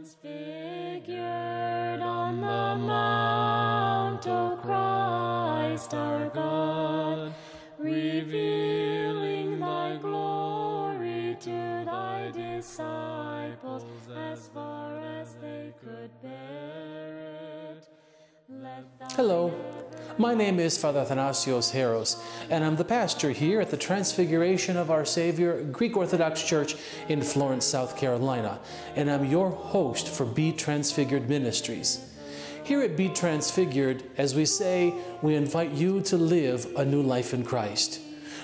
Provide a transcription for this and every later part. Transfigured on the mount, O Christ our God, revealing thy glory to thy disciples as far as they could bear it. Hello, my name is Father Athanasios Heros, and I'm the pastor here at the Transfiguration of Our Savior Greek Orthodox Church in Florence, South Carolina, and I'm your host for Be Transfigured Ministries. Here at Be Transfigured, as we say, we invite you to live a new life in Christ.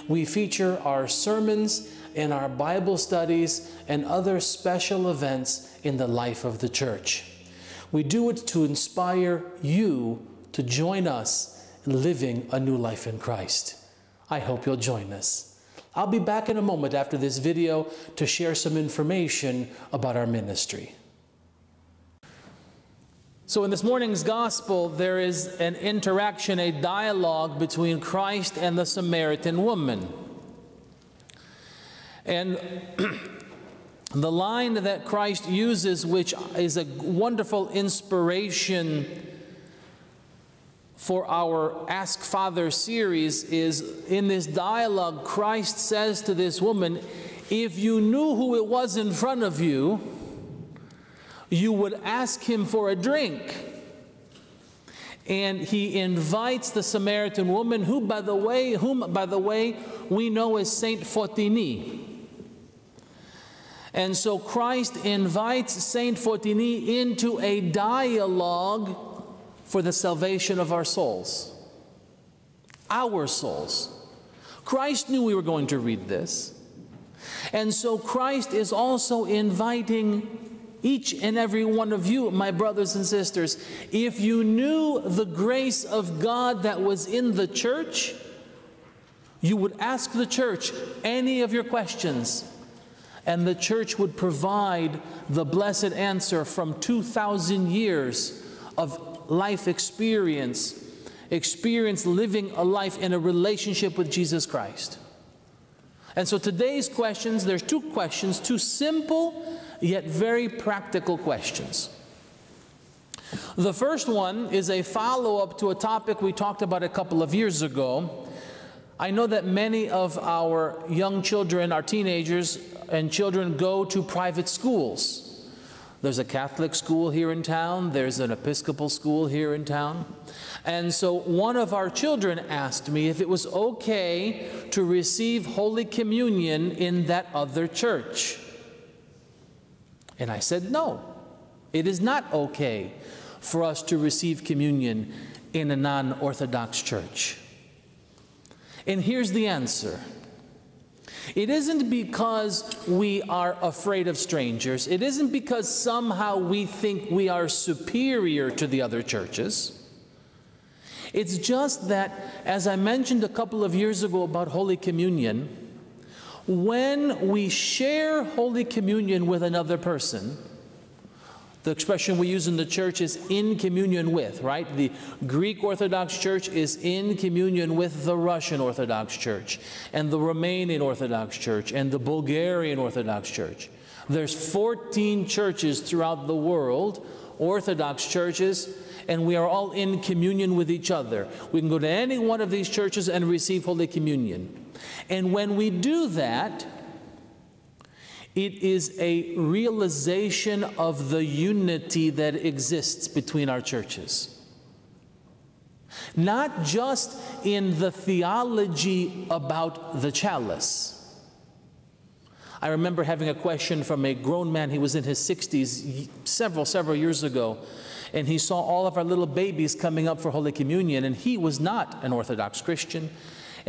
We feature our sermons and our Bible studies and other special events in the life of the Church. We do it to inspire you to join us in living a new life in Christ. I hope you'll join us. I'll be back in a moment after this video to share some information about our ministry. So in this morning's gospel, there is an interaction, a dialogue between Christ and the Samaritan woman. And the line that Christ uses, which is a wonderful inspiration for our Ask Father series, is in this dialogue, Christ says to this woman, if you knew who it was in front of you, you would ask him for a drink. And he invites the Samaritan woman, whom, by the way, we know as Saint Photini. And so Christ invites Saint Photini into a dialogue for the salvation of our souls. Our souls. Christ knew we were going to read this. And so Christ is also inviting each and every one of you, my brothers and sisters, if you knew the grace of God that was in the church, you would ask the church any of your questions. And the church would provide the blessed answer from 2,000 years of life experience living a life in a relationship with Jesus Christ. And so today's questions, there's two questions, two simple yet very practical questions. The first one is a follow-up to a topic we talked about a couple of years ago. I know that many of our young children, our teenagers, and children go to private schools. There's a Catholic school here in town. There's an Episcopal school here in town. And so one of our children asked me if it was okay to receive Holy Communion in that other church. And I said, no, it is not okay for us to receive communion in a non-Orthodox church. And here's the answer. It isn't because we are afraid of strangers. It isn't because somehow we think we are superior to the other churches. It's just that, as I mentioned a couple of years ago about Holy Communion, when we share Holy Communion with another person, the expression we use in the church is in communion with, right? The Greek Orthodox Church is in communion with the Russian Orthodox Church and the Romanian Orthodox Church and the Bulgarian Orthodox Church. There's 14 churches throughout the world, Orthodox churches, and we are all in communion with each other. We can go to any one of these churches and receive Holy Communion. And when we do that, it is a realization of the unity that exists between our churches. Not just in the theology about the chalice. I remember having a question from a grown man. He was in his 60s several years ago, and he saw all of our little babies coming up for Holy Communion, and he was not an Orthodox Christian.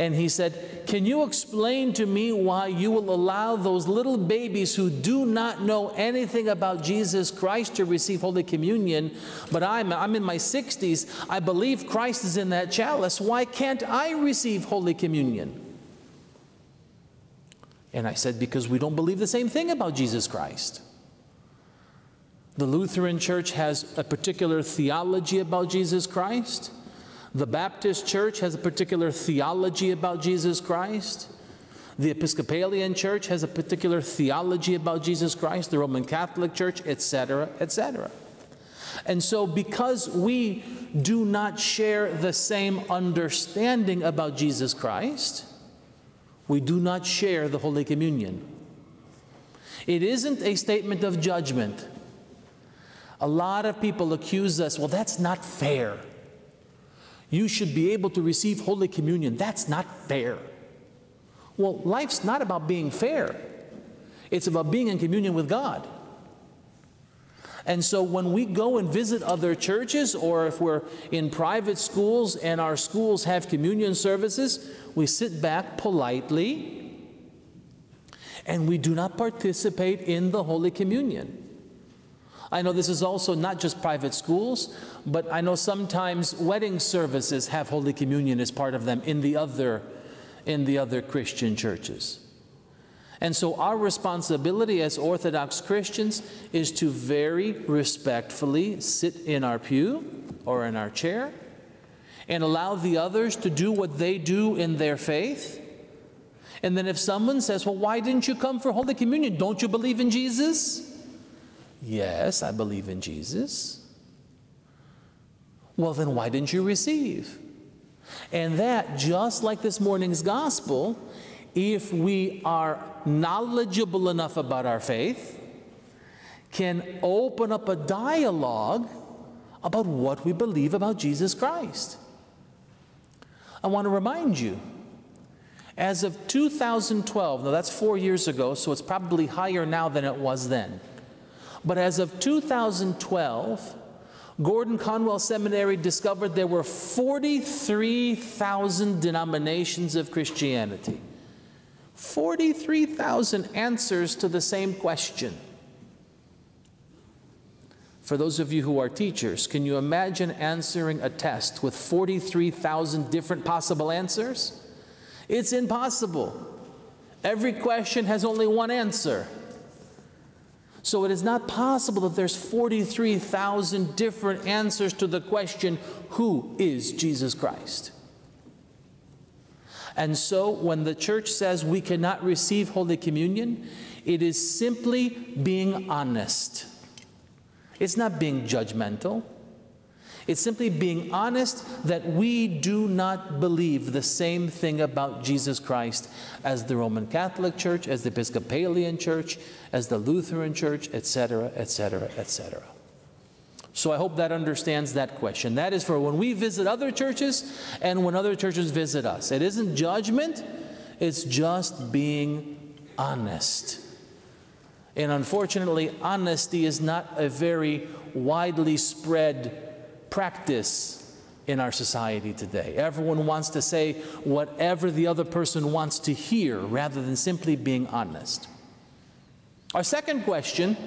And he said, can you explain to me why you will allow those little babies who do not know anything about Jesus Christ to receive Holy Communion, but I'm in my 60s, I believe Christ is in that chalice, why can't I receive Holy Communion? And I said, because we don't believe the same thing about Jesus Christ. The Lutheran Church has a particular theology about Jesus Christ. The Baptist Church has a particular theology about Jesus Christ. The Episcopalian Church has a particular theology about Jesus Christ, the Roman Catholic Church, etc., etc. And so because we do not share the same understanding about Jesus Christ, we do not share the Holy Communion. It isn't a statement of judgment. A lot of people accuse us, well, that's not fair. You should be able to receive Holy Communion. That's not fair. Well, life's not about being fair. It's about being in communion with God. And so when we go and visit other churches, or if we're in private schools and our schools have communion services, we sit back politely and we do not participate in the Holy Communion. I know this is also not just private schools, but I know sometimes wedding services have Holy Communion as part of them in the other Christian churches. And so our responsibility as Orthodox Christians is to very respectfully sit in our pew or in our chair and allow the others to do what they do in their faith. And then if someone says, well, why didn't you come for Holy Communion? Don't you believe in Jesus? Yes, I believe in Jesus. Well, then why didn't you receive? And that, just like this morning's gospel, if we are knowledgeable enough about our faith, can open up a dialogue about what we believe about Jesus Christ. I want to remind you, as of 2012, now that's 4 years ago, so it's probably higher now than it was then, but as of 2012, Gordon-Conwell Seminary discovered there were 43,000 denominations of Christianity. 43,000 answers to the same question. For those of you who are teachers, can you imagine answering a test with 43,000 different possible answers? It's impossible. Every question has only one answer. So it is not possible that there's 43,000 different answers to the question, who is Jesus Christ? And so when the church says we cannot receive Holy Communion, it is simply being honest. It's not being judgmental. It's simply being honest that we do not believe the same thing about Jesus Christ as the Roman Catholic Church, as the Episcopalian Church, as the Lutheran Church, etc., etc., etc. So I hope that understands that question. That is for when we visit other churches and when other churches visit us. It isn't judgment, it's just being honest. And unfortunately, honesty is not a very widely spread practice in our society today. Everyone wants to say whatever the other person wants to hear rather than simply being honest. Our second question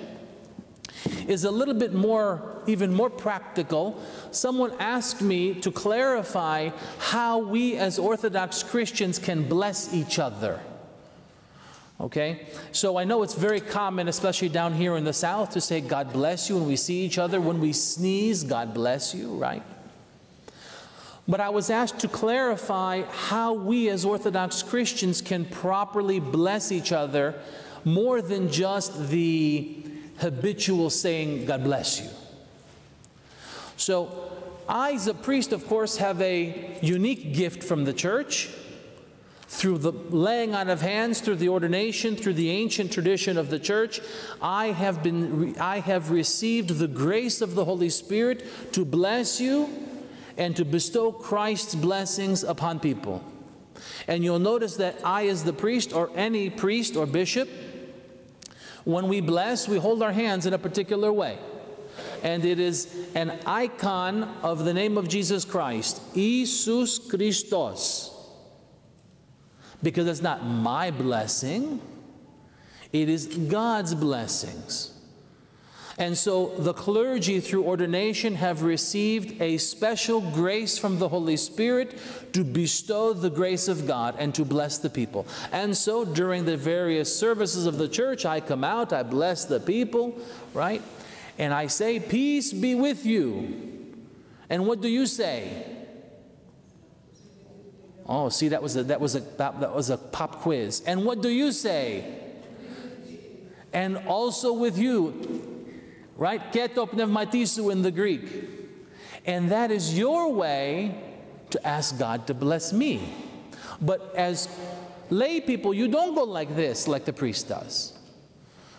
is a little bit more, even more practical. Someone asked me to clarify how we as Orthodox Christians can bless each other. Okay, so I know it's very common, especially down here in the South, to say, God bless you, when we see each other. When we sneeze, God bless you, right? But I was asked to clarify how we as Orthodox Christians can properly bless each other more than just the habitual saying, God bless you. So I, as a priest, of course, have a unique gift from the Church, through the laying on of hands, through the ordination, through the ancient tradition of the Church, I have received the grace of the Holy Spirit to bless you and to bestow Christ's blessings upon people. And you'll notice that I, as the priest, or any priest or bishop, when we bless, we hold our hands in a particular way. And it is an icon of the name of Jesus Christ, Jesus Christos. Because it's not my blessing, it is God's blessings. And so the clergy through ordination have received a special grace from the Holy Spirit to bestow the grace of God and to bless the people. And so during the various services of the Church, I come out, I bless the people, right? And I say, peace be with you. And what do you say? Oh, see, that was a pop quiz. And what do you say? And also with you, right? Keto pneumatisu in the Greek. And that is your way to ask God to bless me. But as lay people, you don't go like this, like the priest does.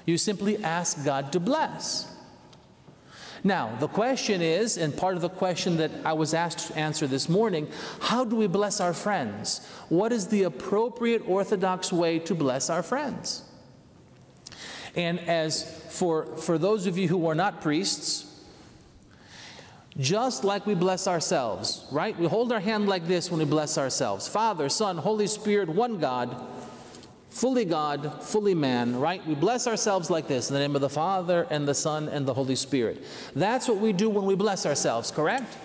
You simply ask God to bless. Now, the question is, and part of the question that I was asked to answer this morning, how do we bless our friends? What is the appropriate Orthodox way to bless our friends? And as for those of you who are not priests, just like we bless ourselves, right? We hold our hand like this when we bless ourselves. Father, Son, Holy Spirit, one God, fully man, right? We bless ourselves like this, in the name of the Father, and the Son, and the Holy Spirit. That's what we do when we bless ourselves, correct?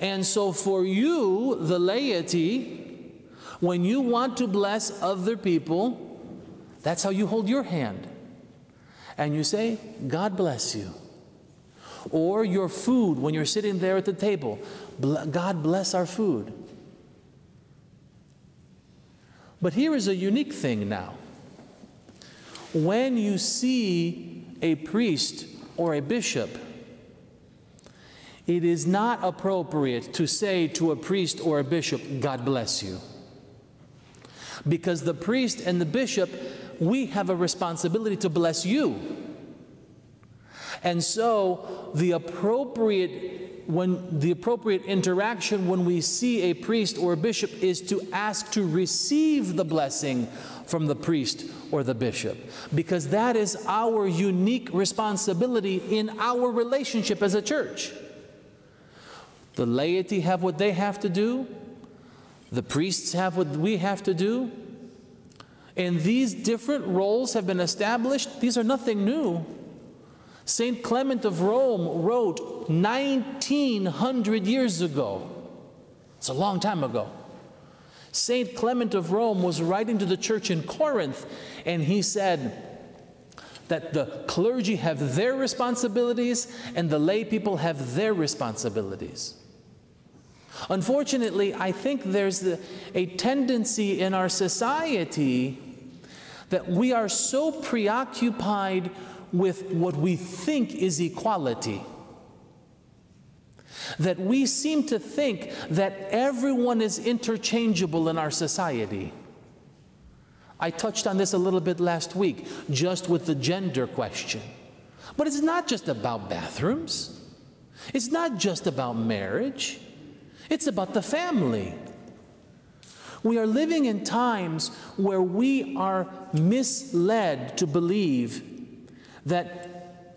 And so for you, the laity, when you want to bless other people, that's how you hold your hand. And you say, God bless you. Or your food, when you're sitting there at the table, God bless our food. But here is a unique thing now. When you see a priest or a bishop, it is not appropriate to say to a priest or a bishop, God bless you. Because the priest and the bishop, we have a responsibility to bless you. And so the appropriate interaction when we see a priest or a bishop is to ask to receive the blessing from the priest or the bishop, because that is our unique responsibility in our relationship as a church. The laity have what they have to do. The priests have what we have to do. And these different roles have been established. These are nothing new. Saint Clement of Rome wrote 1900 years ago. It's a long time ago. Saint Clement of Rome was writing to the church in Corinth, and he said that the clergy have their responsibilities and the lay people have their responsibilities. Unfortunately, I think there's a tendency in our society that we are so preoccupied with what we think is equality, that we seem to think that everyone is interchangeable in our society. I touched on this a little bit last week, just with the gender question. But it's not just about bathrooms. It's not just about marriage. It's about the family. We are living in times where we are misled to believe that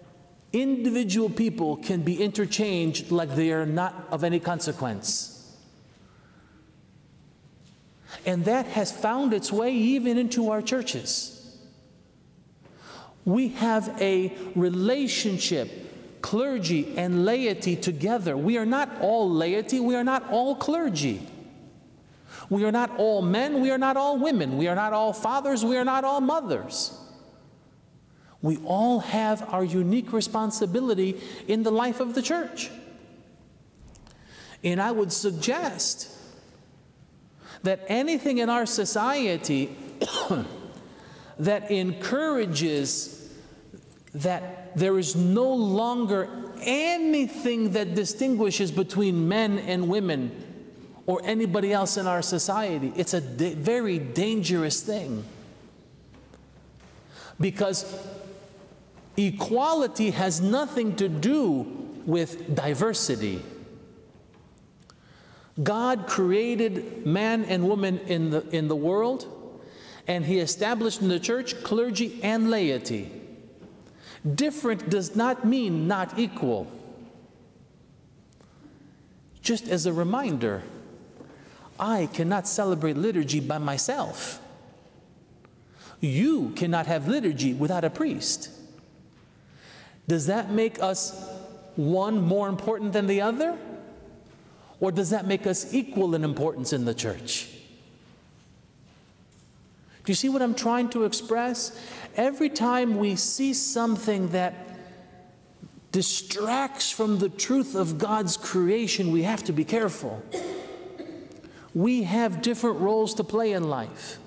individual people can be interchanged like they are not of any consequence. And that has found its way even into our churches. We have a relationship, clergy and laity together. We are not all laity, we are not all clergy. We are not all men, we are not all women, we are not all fathers, we are not all mothers. We all have our unique responsibility in the life of the church. And I would suggest that anything in our society that encourages that there is no longer anything that distinguishes between men and women or anybody else in our society, it's a very dangerous thing. Because equality has nothing to do with diversity. God created man and woman in the world, and He established in the church clergy and laity. Different does not mean not equal. Just as a reminder, I cannot celebrate liturgy by myself. You cannot have liturgy without a priest. Does that make us one more important than the other? Or does that make us equal in importance in the church? Do you see what I'm trying to express? Every time we see something that distracts from the truth of God's creation, we have to be careful. we have different roles to play in life,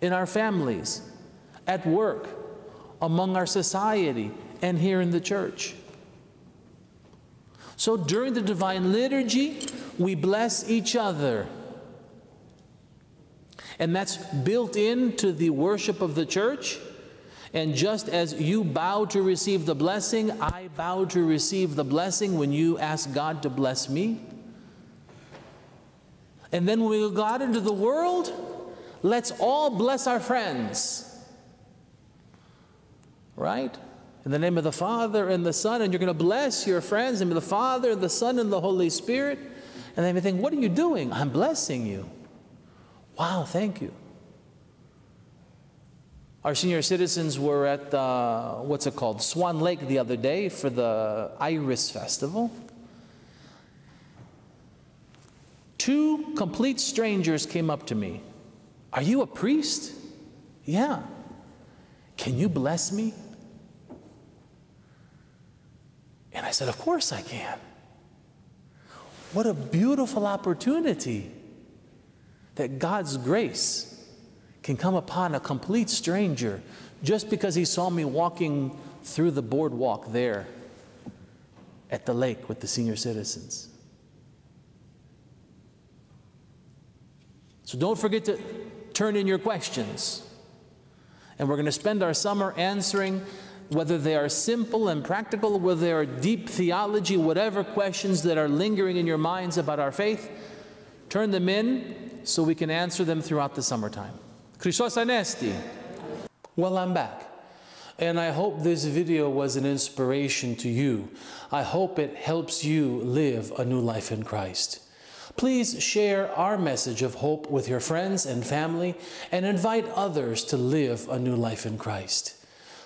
in our families, at work, among our society, and here in the church. So during the Divine Liturgy, we bless each other. And that's built into the worship of the church. And just as you bow to receive the blessing, I bow to receive the blessing when you ask God to bless me. And then when we go out into the world, let's all bless our friends. Right? In the name of the Father and the Son, and you're going to bless your friends. In the name of the Father, the Son, and the Holy Spirit. And they may think, what are you doing? I'm blessing you. Wow, thank you. Our senior citizens were at, Swan Lake the other day for the Iris Festival. 2 complete strangers came up to me. Are you a priest? Yeah. Can you bless me? And I said, of course I can. What a beautiful opportunity that God's grace can come upon a complete stranger just because he saw me walking through the boardwalk there at the lake with the senior citizens. So don't forget to turn in your questions. And we're going to spend our summer answering whether they are simple and practical, whether they are deep theology, whatever questions that are lingering in your minds about our faith, turn them in so we can answer them throughout the summertime. Christos Anesti. Well, I'm back. And I hope this video was an inspiration to you. I hope it helps you live a new life in Christ. Please share our message of hope with your friends and family and invite others to live a new life in Christ.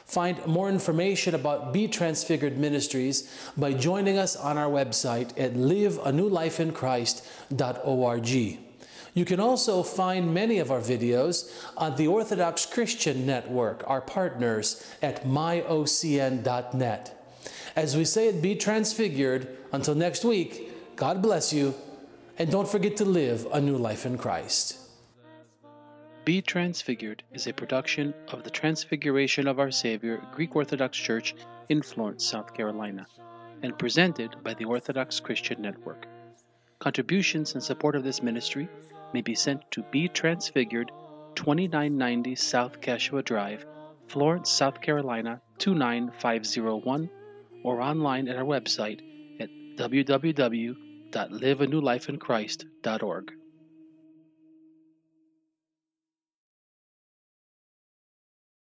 Find more information about Be Transfigured Ministries by joining us on our website at liveanewlifeinchrist.org. You can also find many of our videos on the Orthodox Christian Network, our partners, at myocn.net. As we say it, Be Transfigured. Until next week, God bless you. And don't forget to live a new life in Christ. Be Transfigured is a production of the Transfiguration of Our Savior Greek Orthodox Church in Florence, South Carolina, and presented by the Orthodox Christian Network. Contributions in support of this ministry may be sent to Be Transfigured, 2990 South Cashua Drive, Florence, South Carolina, 29501, or online at our website at www.liveanewlifeinchrist.org.